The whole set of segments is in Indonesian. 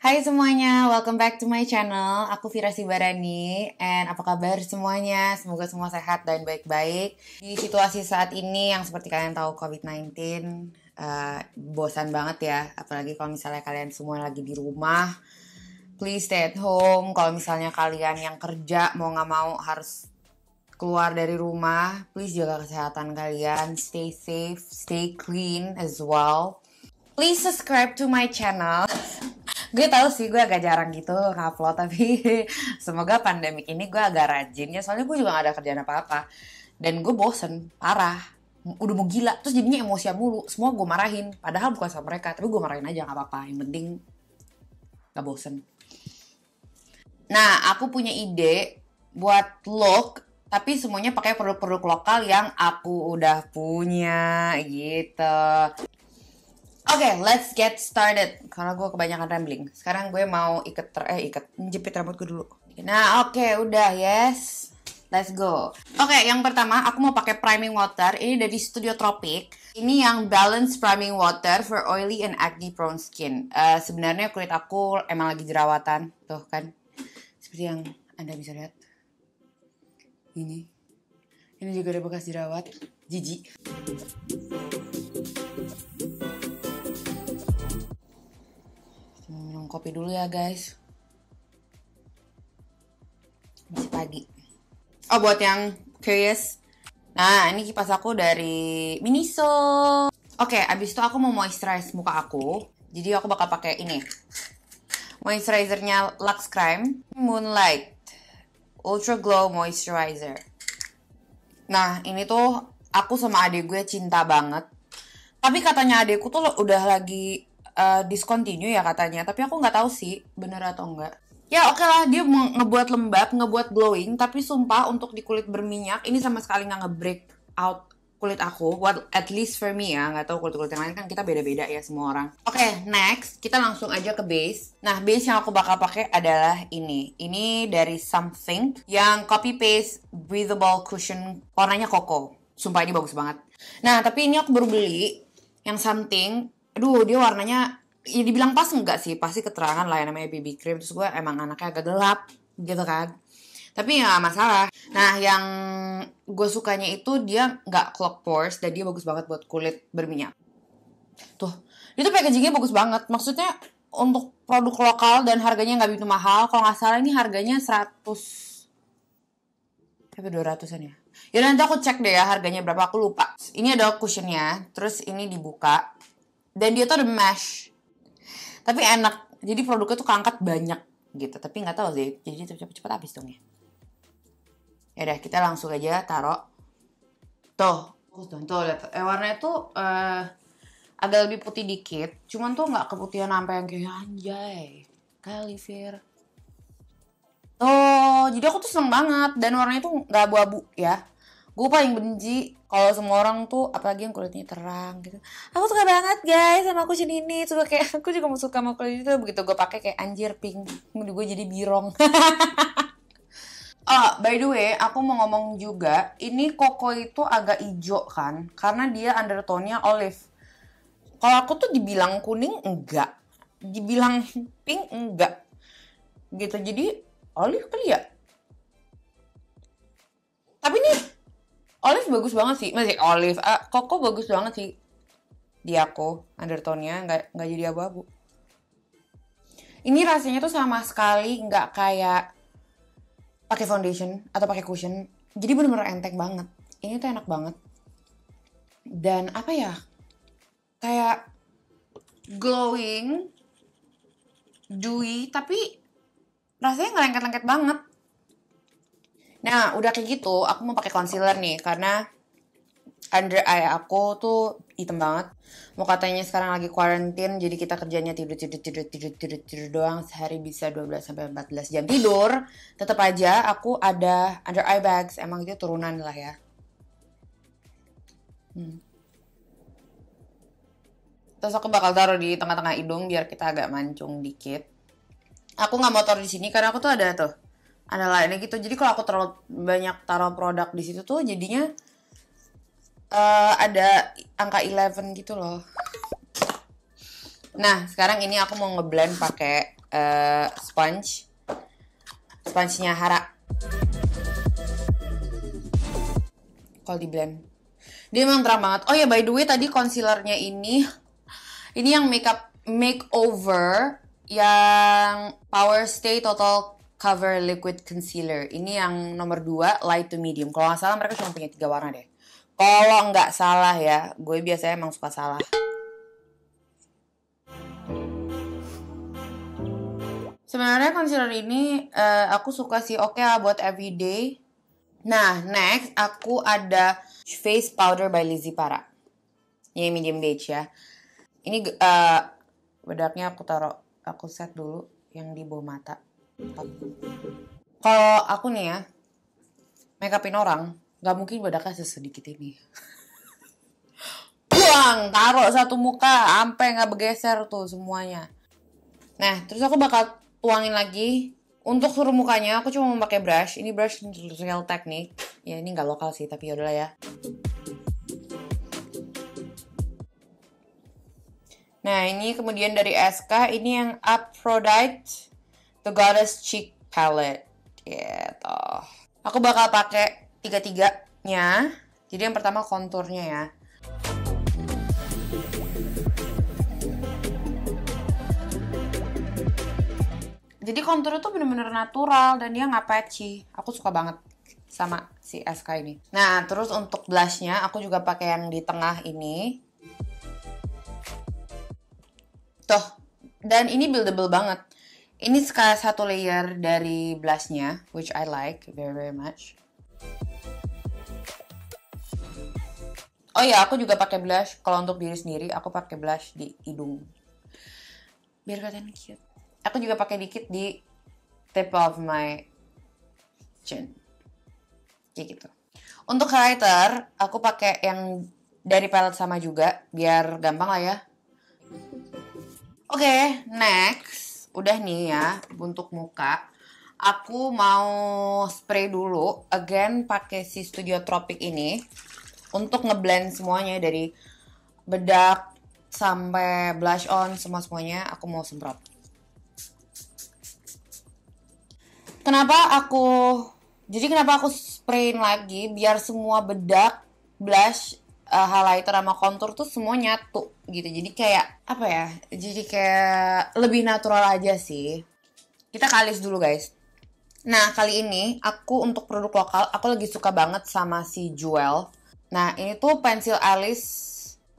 Hai semuanya, welcome back to my channel. Aku Vira Sibarani, and apa kabar semuanya? Semoga semua sehat dan baik-baik. Di situasi saat ini yang seperti kalian tahu COVID-19, bosan banget ya. Apalagi kalau misalnya kalian semua lagi di rumah, please stay at home. Kalau misalnya kalian yang kerja mau gak mau harus keluar dari rumah, please jaga kesehatan kalian, stay safe, stay clean as well. Please subscribe to my channel. Gue tahu sih gue agak jarang gitu upload, tapi semoga pandemi ini gue agak rajin ya, soalnya gue juga gak ada kerjaan apa-apa dan gue bosen parah, udah mau gila, terus jadinya emosian mulu, semua gue marahin, padahal bukan sama mereka, tapi gue marahin aja gak apa-apa, yang penting gak bosen. Nah, aku punya ide buat look, tapi semuanya pakai produk-produk lokal yang aku udah punya gitu. Oke, let's get started. Karena gue kebanyakan rambling. Sekarang gue mau jepit rambut gue dulu. Nah, oke, udah, yes. Let's go. Oke, yang pertama aku mau pakai priming water. Ini dari Studio Tropic. Ini yang balance priming water for oily and acne prone skin. Sebenarnya kulit aku emang lagi jerawatan, tuh kan? Seperti yang Anda bisa lihat. Ini. Ini juga ada bekas jerawat. Jijik. Minum kopi dulu ya guys. Masih pagi. Oh, buat yang curious, nah ini kipas aku dari Miniso. Oke, abis itu aku mau moisturize muka aku. Jadi aku bakal pakai ini moisturizernya Luxcrime Moonlight Ultra Glow Moisturizer. Nah ini tuh aku sama adik gue cinta banget. Tapi katanya adikku tuh udah lagi discontinue ya katanya, tapi aku nggak tahu sih bener atau enggak. Ya oke lah, dia ngebuat lembab, ngebuat glowing, tapi sumpah untuk di kulit berminyak ini sama sekali nggak nge-break out kulit aku. Well, at least for me ya, nggak tahu kulit-kulit yang lain kan kita beda-beda ya semua orang. Oke, next kita langsung aja ke base. Nah base yang aku bakal pakai adalah ini. Ini dari Something yang copy paste breathable cushion warnanya koko. Sumpah ini bagus banget. Nah tapi ini aku baru beli yang Something. Aduh, dia warnanya, ya dibilang pas enggak sih, pasti keterangan lah yang namanya BB cream. Terus gue emang anaknya agak gelap gitu kan, tapi ya gak masalah. Nah yang gue sukanya itu dia gak clog pores dan dia bagus banget buat kulit berminyak. Tuh, itu packagingnya bagus banget. Maksudnya untuk produk lokal dan harganya gak begitu mahal. Kalau gak salah ini harganya 100 tapi 200an ya. Yaudah nanti aku cek deh ya harganya berapa, aku lupa. Ini ada cushionnya, terus ini dibuka dan dia tuh ada mesh, tapi enak, jadi produknya tuh keangkat banyak gitu, tapi nggak tahu sih, jadi cepet-cepet habis dong ya. Yaudah kita langsung aja taruh, tuh lihat, warnanya tuh agak lebih putih dikit, cuman tuh nggak keputihan sampai yang kayak anjay, kali Fir. Tuh, jadi aku tuh seneng banget dan warnanya tuh nggak abu-abu ya. Gue paling benci kalau semua orang tuh, apalagi yang kulitnya terang gitu. Aku suka banget guys sama cushion ini. Coba kayak aku juga mau suka sama kulit itu. Begitu gue pakai kayak anjir pink, gue jadi birong. Oh by the way, aku mau ngomong juga, ini koko itu agak hijau kan, karena dia undertone-nya olive. Kalau aku tuh dibilang kuning enggak, dibilang pink enggak gitu. Jadi olive kali ya. Tapi ini olive bagus banget sih, masih olive, koko bagus banget sih di aku, undertone-nya nggak jadi abu-abu. Ini rasanya tuh sama sekali nggak kayak pakai foundation atau pakai cushion, jadi bener-bener enteng banget. Ini tuh enak banget dan apa ya, kayak glowing, dewy, tapi rasanya ngelengket-lengket banget. Nah, udah kayak gitu, aku mau pakai concealer nih, karena under eye aku tuh hitam banget. Mau katanya sekarang lagi quarantine, jadi kita kerjanya tidur doang, sehari bisa 12-14 jam tidur. Tetap aja, aku ada under eye bags, emang itu turunan lah ya. Terus aku bakal taruh di tengah-tengah hidung, biar kita agak mancung dikit. Aku nggak mau taruh di sini, karena aku tuh ada tuh. Ada lainnya gitu, jadi kalau aku terlalu banyak taruh produk di situ tuh jadinya ada angka 11 gitu loh. Nah, sekarang ini aku mau ngeblend pakai sponge-nya Hara. Kalau di blend, dia emang terang banget. Oh ya, by the way tadi concealernya ini yang makeup makeover yang Power Stay Total Cover Liquid Concealer. Ini yang nomor 2 light to medium. Kalau nggak salah mereka cuma punya 3 warna deh. Kalau nggak salah ya, gue biasanya emang suka salah. Sebenarnya concealer ini aku suka sih, oke lah buat everyday. Nah, next aku ada face powder by Lizzie Parra. Ini medium beige ya. Ini bedaknya aku taruh, aku set dulu yang di bawah mata. Kalau aku nih ya, makeupin orang, gak mungkin bedaknya sesedikit ini. Buang, taruh satu muka, sampai gak bergeser tuh semuanya. Nah, terus aku bakal tuangin lagi. Untuk seluruh mukanya, aku cuma memakai brush. Ini brush Real Technique. Ya, ini gak lokal sih, tapi yaudahlah ya. Nah, ini kemudian dari ESQA, ini yang Aphrodite The Goddess Cheek Palette, gitu. Aku bakal pakai 3-3-nya. Jadi yang pertama konturnya ya. Jadi kontur itu bener-bener natural dan dia nggak patchy. Aku suka banget sama si ESQA ini. Nah, terus untuk blushnya aku juga pakai yang di tengah ini. Tuh, dan ini buildable banget. Ini sekali satu layer dari blushnya, which I like very much. Oh ya, aku juga pakai blush. Kalau untuk diri sendiri, aku pakai blush di hidung, biar kelihatan cute. Aku juga pakai dikit di tip of my chin, kayak gitu. Untuk highlighter, aku pakai yang dari palette sama juga, biar gampang lah ya. Oke, next. Udah nih ya, untuk muka aku mau spray dulu again pakai si Studio Tropic ini untuk ngeblend semuanya dari bedak sampai blush on, semuanya aku mau semprot. Kenapa aku sprayin lagi biar semua bedak, blush, highlighter sama kontur tuh semua nyatu gitu. Jadi kayak apa ya, jadi kayak lebih natural aja sih. Kita kalis dulu guys. Nah, kali ini aku untuk produk lokal, aku lagi suka banget sama si Jewel. Nah, ini tuh pensil alis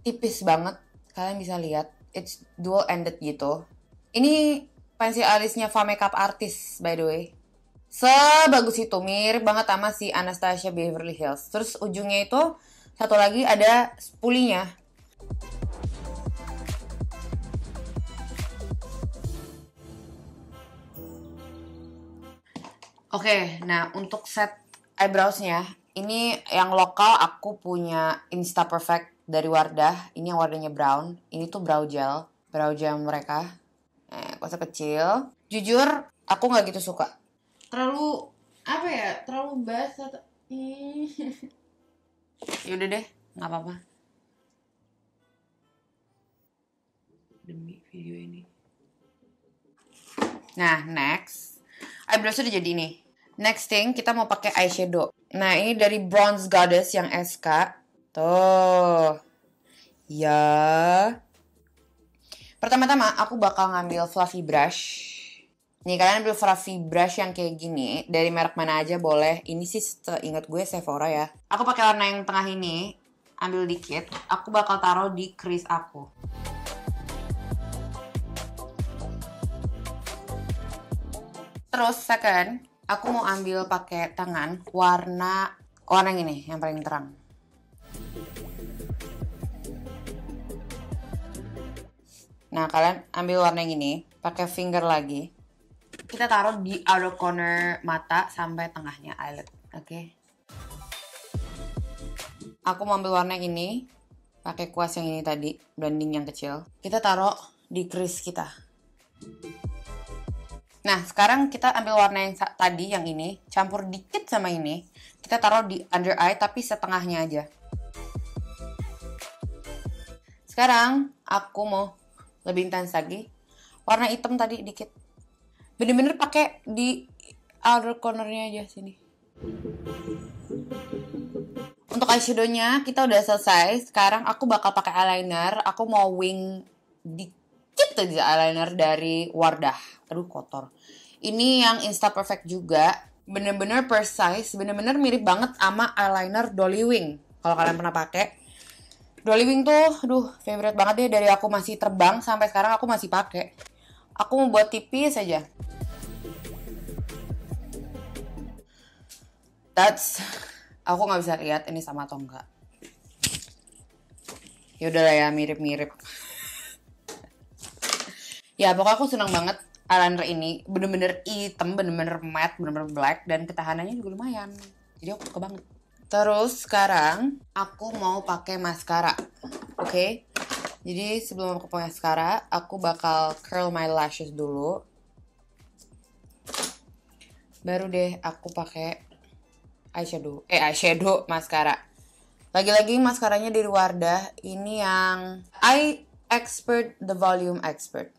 tipis banget, kalian bisa lihat, it's dual ended gitu. Ini pensil alisnya Fa Makeup Artist by the way. Sebagus itu, mirip banget sama si Anastasia Beverly Hills. Terus ujungnya itu satu lagi ada spulinya. Oke, nah untuk set eyebrows-nya, ini yang lokal aku punya Insta Perfect dari Wardah. Ini yang warnanya brown. Ini tuh brow gel mereka. Kuasa kecil. Jujur, aku nggak gitu suka. Terlalu apa ya? Terlalu basah. Yaudah deh, nggak apa-apa. Demi video ini. Nah, next, eyebrows udah jadi nih. Next thing, kita mau pakai eyeshadow. Nah, ini dari Bronze Goddess yang ESQA. Tuh, ya. Pertama-tama aku bakal ngambil fluffy brush. Nih, kalian ambil fluffy brush yang kayak gini, dari merek mana aja boleh. Ini sih seingat gue Sephora ya. Aku pakai warna yang tengah ini, ambil dikit. Aku bakal taruh di crease aku. Terus second, aku mau ambil pakai tangan warna yang ini, yang paling terang. Nah, kalian ambil warna yang ini, pakai finger lagi. Kita taruh di outer corner mata sampai tengahnya eyelid, oke. Aku mau ambil warna yang ini, pakai kuas yang ini tadi, blending yang kecil. Kita taruh di crease kita. Nah, sekarang kita ambil warna yang tadi, yang ini, campur dikit sama ini. Kita taruh di under eye, tapi setengahnya aja. Sekarang aku mau lebih intens lagi. Warna hitam tadi dikit. Bener-bener pakai di outer cornernya aja sini. Untuk eyeshadownya kita udah selesai. Sekarang aku bakal pakai eyeliner. Aku mau wing dikit aja eyeliner dari Wardah. Aduh kotor. Ini yang Insta Perfect juga. Bener-bener precise. Bener-bener mirip banget sama eyeliner Dolly Wing. Kalau kalian pernah pakai. Dolly Wing tuh, aduh, favorite banget deh dari aku masih terbang sampai sekarang aku masih pakai. Aku mau buat tipis aja. Aku nggak bisa lihat ini sama atau enggak. Yaudah lah ya, mirip-mirip. Ya pokoknya aku senang banget eyeliner ini. Bener-bener hitam, bener-bener matte, bener-bener black dan ketahanannya juga lumayan. Jadi aku suka banget. Terus sekarang aku mau pakai maskara, oke? Jadi sebelum aku pakai maskara, aku bakal curl my lashes dulu. Baru deh aku pakai maskara. Lagi-lagi maskaranya dari Wardah, ini yang Eye Expert, The Volume Expert.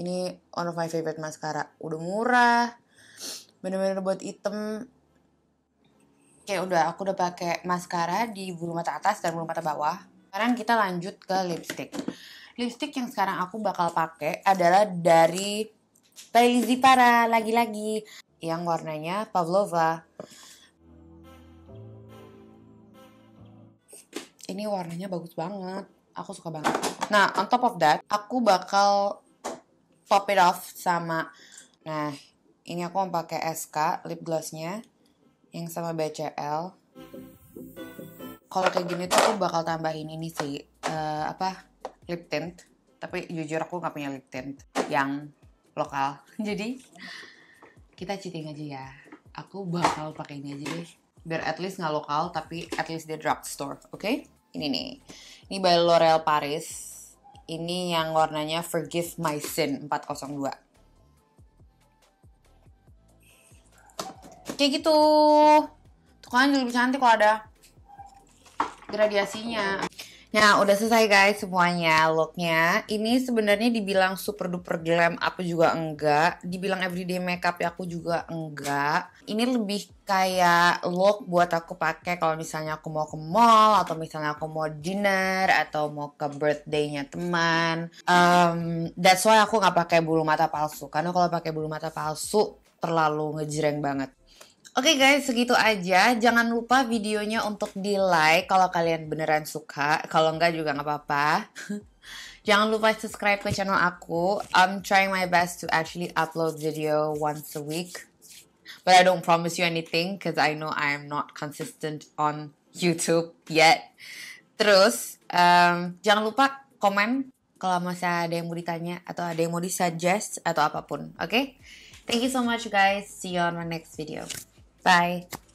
Ini one of my favorite maskara, udah murah, bener-bener buat item. Oke, aku udah pakai maskara di bulu mata atas dan bulu mata bawah. Sekarang kita lanjut ke lipstick. Lipstick yang sekarang aku bakal pakai adalah dari Lizzie Parra lagi-lagi yang warnanya Pavlova. Ini warnanya bagus banget, aku suka banget. Nah, on top of that, aku bakal pop it off sama, nah, ini aku mau pakai ESQA lip glossnya. Yang sama BCL. Kalau kayak gini tuh aku bakal tambahin ini sih, lip tint. Tapi jujur aku nggak punya lip tint yang lokal. Jadi kita cheating aja ya. Aku bakal pakai ini aja deh. Biar at least nggak lokal, tapi at least dia drugstore, oke? Ini nih. Ini by L'Oreal Paris. Ini yang warnanya Forgive My Sin 402. Kayak gitu, tuh kan lebih cantik kalau ada gradiasinya. Nah, udah selesai guys semuanya looknya. Ini sebenarnya dibilang super duper glam aku juga enggak, dibilang everyday makeup ya aku juga enggak. Ini lebih kayak look buat aku pakai kalau misalnya aku mau ke mall atau misalnya aku mau dinner atau mau ke birthday-nya teman. That's why aku nggak pakai bulu mata palsu, karena kalau pakai bulu mata palsu terlalu ngejreng banget. Oke guys, segitu aja. Jangan lupa videonya untuk di-like kalau kalian beneran suka. Kalau enggak juga nggak apa-apa. Jangan lupa subscribe ke channel aku. I'm trying my best to actually upload video once a week. But I don't promise you anything because I know I am not consistent on YouTube yet. Terus, jangan lupa komen kalau masih ada yang mau ditanya atau ada yang mau di-suggest atau apapun. Oke? Thank you so much guys. See you on my next video. Bye.